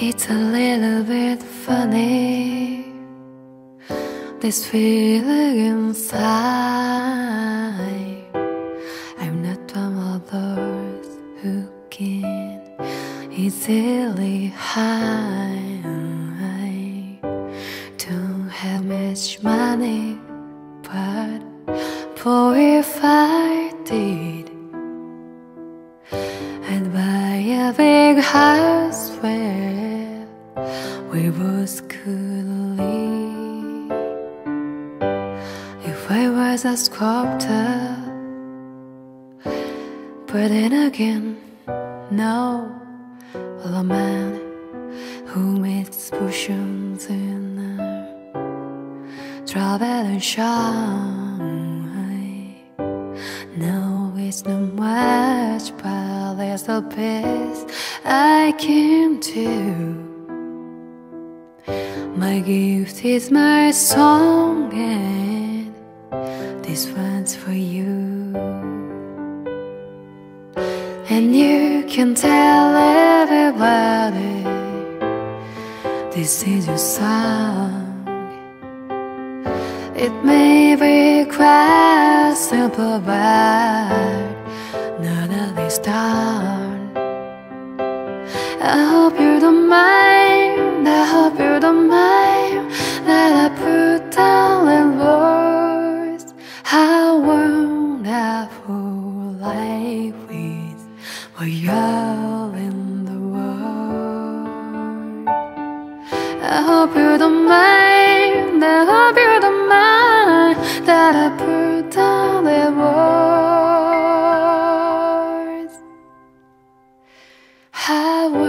It's a little bit funny, this feeling inside. I'm not one of those who can easily hide. I don't have much money, but for if I did, I'd buy a big house where we both could live. If I was a sculptor, but then again, no. Well, a man who makes potions in a traveling shop. No, it's not much, but there's the best I can do. My gift is my song, and this one's for you. And you can tell everybody this is your song. It may be quite simple, but none of this done. I hope you don't mind, I hope you don't mind that I put down in words how wonderful life is for you in the world. I hope you don't mind, I hope you don't mind that I put down in words how